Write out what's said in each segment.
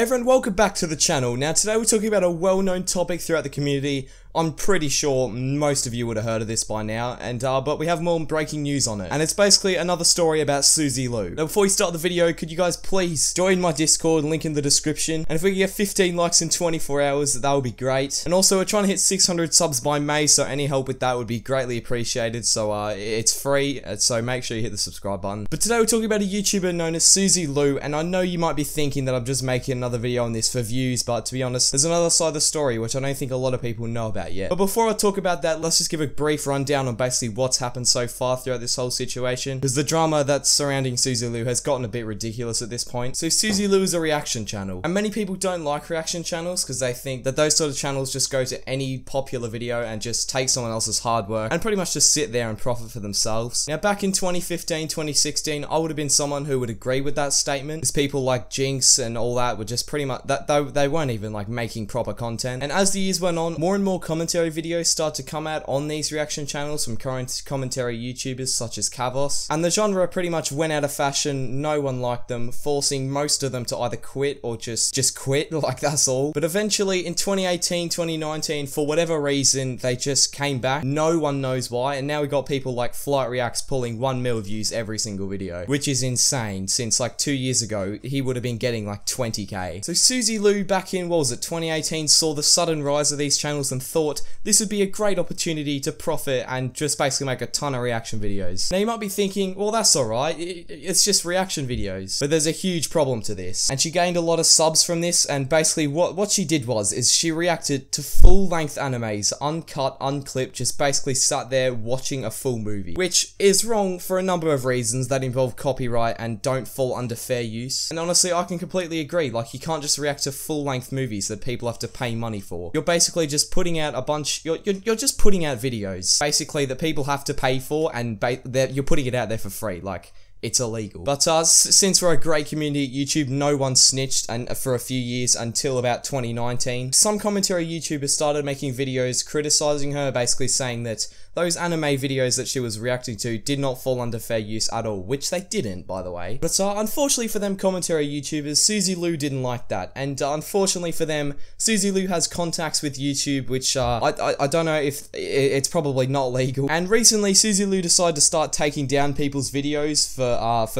Hey everyone, welcome back to the channel. Now today we're talking about a well-known topic throughout the community. I'm pretty sure most of you would have heard of this by now, and but we have more breaking news on it. And it's basically another story about Suzy Lu. Now before we start the video, could you guys please join my Discord, link in the description. And if we can get 15 likes in 24 hours, that would be great. And also we're trying to hit 600 subs by May, so any help with that would be greatly appreciated. So it's free, so make sure you hit the subscribe button. But today we're talking about a YouTuber known as Suzy Lu, and I know you might be thinking that I'm just making another video on this for views, but to be honest, there's another side of the story which I don't think a lot of people know about yet. But before I talk about that, let's just give a brief rundown on basically what's happened so far throughout this whole situation, because the drama that's surrounding Suzy Lu has gotten a bit ridiculous at this point. So Suzy Lu is a reaction channel, and many people don't like reaction channels because they think that those sort of channels just go to any popular video and just take someone else's hard work and pretty much just sit there and profit for themselves. Now back in 2015, 2016, I would have been someone who would agree with that statement, because people like Jinx and all that were just pretty much, that they weren't even like making proper content. And as the years went on, more and more commentary videos start to come out on these reaction channels from current commentary YouTubers such as Kavos, and the genre pretty much went out of fashion. No one liked them, forcing most of them to either quit or just quit, like that's all. But eventually in 2018, 2019, for whatever reason, they just came back. No one knows why, and now we got people like Flight Reacts pulling 1 million views every single video, which is insane, since like 2 years ago he would have been getting like 20k. So Suzy Lu back in, what was it, 2018, saw the sudden rise of these channels and thought this would be a great opportunity to profit and just basically make a ton of reaction videos. Now you might be thinking, well that's alright, it's just reaction videos. But there's a huge problem to this. And she gained a lot of subs from this, and basically what she did was, is she reacted to full length animes, uncut, unclipped, just basically sat there watching a full movie. Which is wrong for a number of reasons that involve copyright and don't fall under fair use. And honestly I can completely agree, like you can't just react to full length movies that people have to pay money for. You're basically just putting out a bunch, you're just putting out videos basically that people have to pay for, and you're putting it out there for free, like it's illegal. But since we're a great community at YouTube, no one snitched and for a few years until about 2019. Some commentary YouTubers started making videos criticizing her, basically saying that those anime videos that she was reacting to did not fall under fair use at all, which they didn't, by the way. But unfortunately for them commentary YouTubers, Suzy Lu didn't like that, and unfortunately for them, Suzy Lu has contacts with YouTube, which I don't know if it's probably not legal. And recently, Suzy Lu decided to start taking down people's videos for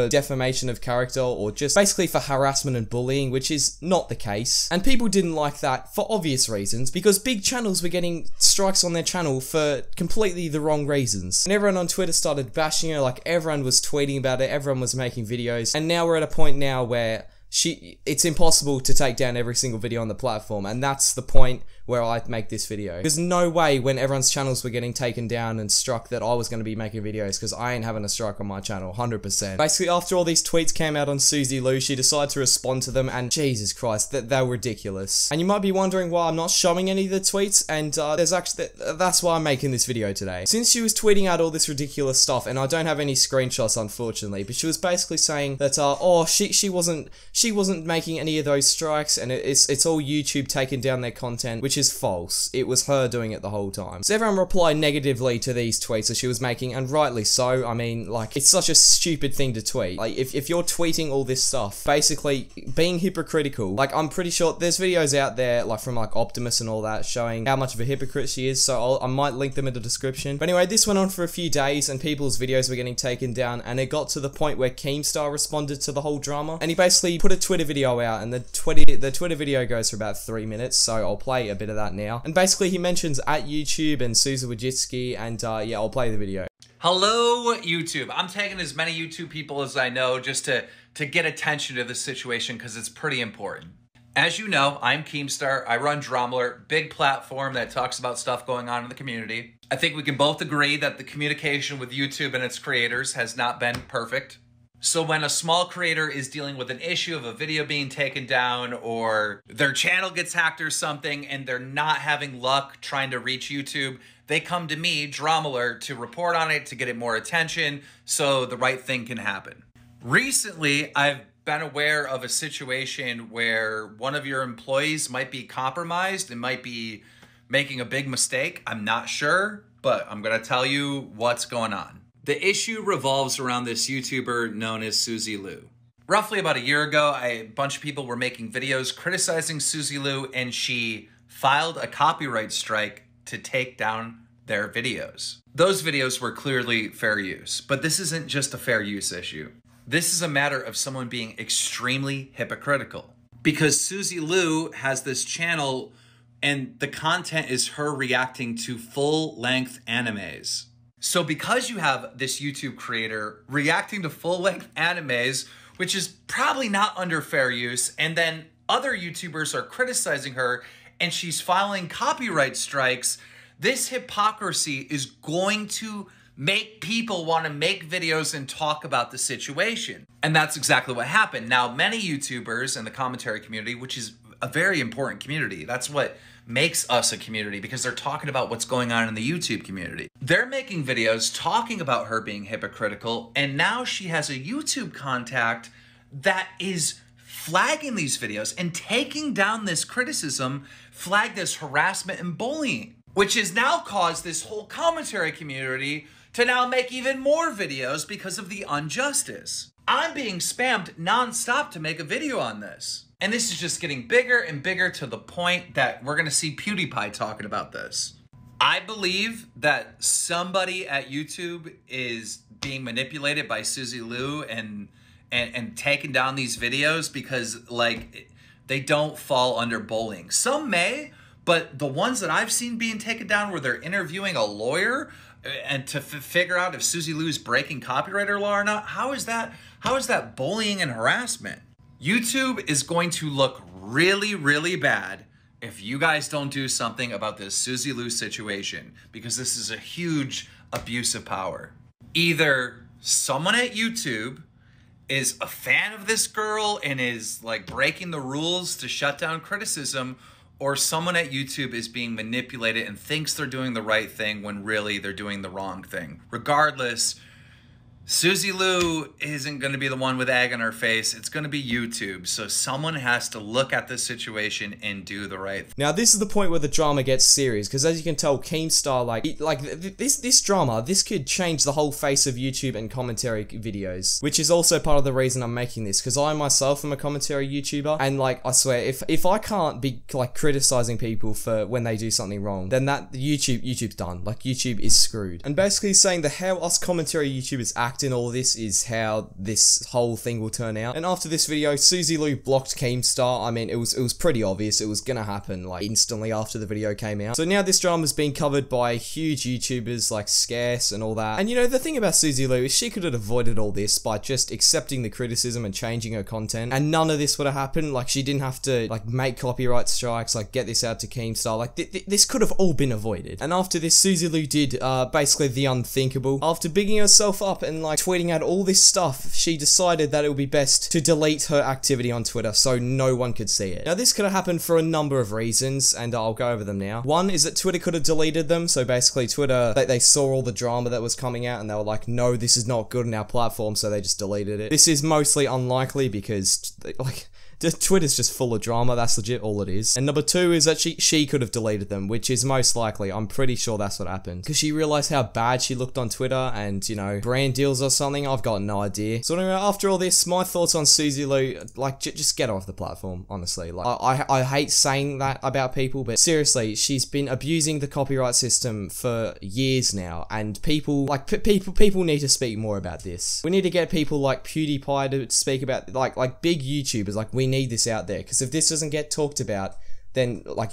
defamation of character, or just basically for harassment and bullying, which is not the case. And people didn't like that for obvious reasons, because big channels were getting strikes on their channel for completely the wrong reasons. And everyone on Twitter started bashing her, like everyone was tweeting about it, everyone was making videos, and now we're at a point now where it's impossible to take down every single video on the platform, and that's the point where I make this video. Because no way when everyone's channels were getting taken down and struck that I was going to be making videos, because I ain't having a strike on my channel, 100%. Basically, after all these tweets came out on Suzy Lu, she decided to respond to them, and Jesus Christ, they're ridiculous. And you might be wondering why I'm not showing any of the tweets, and there's actually, that's why I'm making this video today. Since she was tweeting out all this ridiculous stuff, and I don't have any screenshots unfortunately, but she was basically saying that, oh, she wasn't making any of those strikes, and it's all YouTube taking down their content, which is false. It was her doing it the whole time. So everyone replied negatively to these tweets that she was making, and rightly so. I mean, like, it's such a stupid thing to tweet. Like, if you're tweeting all this stuff, basically being hypocritical, like, I'm pretty sure there's videos out there, like, from, like, Optimus and all that, showing how much of a hypocrite she is, so I might link them in the description. But anyway, this went on for a few days, and people's videos were getting taken down, and it got to the point where Keemstar responded to the whole drama, and he basically put a Twitter video out, and the Twitter video goes for about 3 minutes, so I'll play a bit of that now. And basically he mentions at YouTube and Susan Wojcicki, and yeah, I'll play the video. Hello YouTube. I'm tagging as many YouTube people as I know just to get attention to this situation, because it's pretty important. As you know, I'm Keemstar. I run DramaAlert, big platform that talks about stuff going on in the community. I think we can both agree that the communication with YouTube and its creators has not been perfect. So when a small creator is dealing with an issue of a video being taken down, or their channel gets hacked or something, and they're not having luck trying to reach YouTube, they come to me, DramaAlert, to report on it, to get it more attention, so the right thing can happen. Recently, I've been aware of a situation where one of your employees might be compromised and might be making a big mistake. I'm not sure, but I'm gonna tell you what's going on. The issue revolves around this YouTuber known as Suzy Lu. Roughly about a year ago, a bunch of people were making videos criticizing Suzy Lu, and she filed a copyright strike to take down their videos. Those videos were clearly fair use, but this isn't just a fair use issue. This is a matter of someone being extremely hypocritical, because Suzy Lu has this channel and the content is her reacting to full-length animes. So because you have this YouTube creator reacting to full-length animes, which is probably not under fair use, and then other YouTubers are criticizing her and she's filing copyright strikes, this hypocrisy is going to make people want to make videos and talk about the situation. And that's exactly what happened. Now, many YouTubers in the commentary community, which is a very important community, that's what makes us a community, because they're talking about what's going on in the YouTube community. They're making videos talking about her being hypocritical, and now she has a YouTube contact that is flagging these videos and taking down this criticism, flagged as harassment and bullying, which has now caused this whole commentary community to now make even more videos because of the injustice. I'm being spammed nonstop to make a video on this. And this is just getting bigger and bigger, to the point that we're gonna see PewDiePie talking about this. I believe that somebody at YouTube is being manipulated by Suzy Lu and taking down these videos, because like, they don't fall under bullying. Some may, but the ones that I've seen being taken down, where they're interviewing a lawyer and to figure out if Suzy Lu is breaking copyright law or not, how is that bullying and harassment? YouTube is going to look really, really bad if you guys don't do something about this Suzy Lu situation, because this is a huge abuse of power. Either someone at YouTube is a fan of this girl and is like breaking the rules to shut down criticism, or someone at YouTube is being manipulated and thinks they're doing the right thing when really they're doing the wrong thing. Regardless, Suzy Lu isn't going to be the one with egg on her face. It's going to be YouTube. So someone has to look at this situation and do the right thing. Now, this is the point where the drama gets serious, because as you can tell, Keemstar, like this drama, this could change the whole face of YouTube and commentary videos, which is also part of the reason I'm making this, because I myself am a commentary YouTuber, and like, I swear, if I can't be like criticizing people for when they do something wrong, then that YouTube's done. Like, YouTube is screwed. And basically saying that how us commentary YouTubers act in all this is how this whole thing will turn out. And after this video, Suzy Lu blocked Keemstar. I mean, it was pretty obvious it was gonna happen, like, instantly after the video came out. So now this drama's been covered by huge YouTubers like Scarce and all that. And you know, the thing about Suzy Lu is she could have avoided all this by just accepting the criticism and changing her content, and none of this would have happened. Like, she didn't have to like make copyright strikes, like get this out to Keemstar. Like, this could have all been avoided. And after this, Suzy Lu did basically the unthinkable. After bigging herself up and like tweeting out all this stuff, she decided that it would be best to delete her activity on Twitter so no one could see it. Now, this could have happened for a number of reasons, and I'll go over them now. One is that Twitter could have deleted them. So basically Twitter, they saw all the drama that was coming out and they were like, no, this is not good on our platform, so they just deleted it. This is mostly unlikely because like, Twitter's just full of drama. That's legit all it is. And number two is that she could have deleted them, which is most likely. I'm pretty sure that's what happened, because she realized how bad she looked on Twitter and, you know, brand deals or something. I've got no idea. So anyway, after all this, my thoughts on Suzy Lu, like, just get off the platform, honestly. Like, I hate saying that about people, but seriously, she's been abusing the copyright system for years now, and people, like, people need to speak more about this. We need to get people like PewDiePie to speak about, like big YouTubers. Like, we need this out there, because if this doesn't get talked about, then like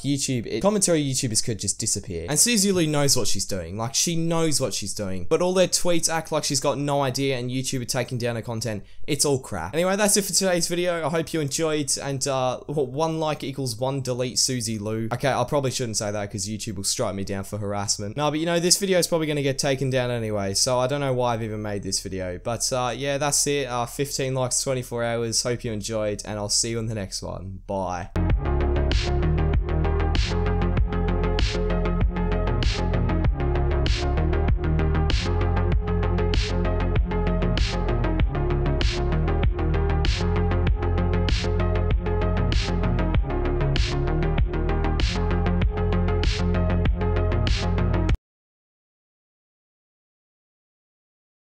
commentary YouTubers could just disappear. And Suzy Lu knows what she's doing. Like, she knows what she's doing, but all their tweets act like she's got no idea, and YouTube are taking down her content. It's all crap. Anyway, that's it for today's video. I hope you enjoyed, and one like equals one delete Suzy Lu. Okay, I probably shouldn't say that, because YouTube will strike me down for harassment. No, but you know, this video is probably gonna get taken down anyway, so I don't know why I've even made this video. But yeah, that's it. 15 likes, 24 hours. Hope you enjoyed, and I'll see you in the next one. Bye.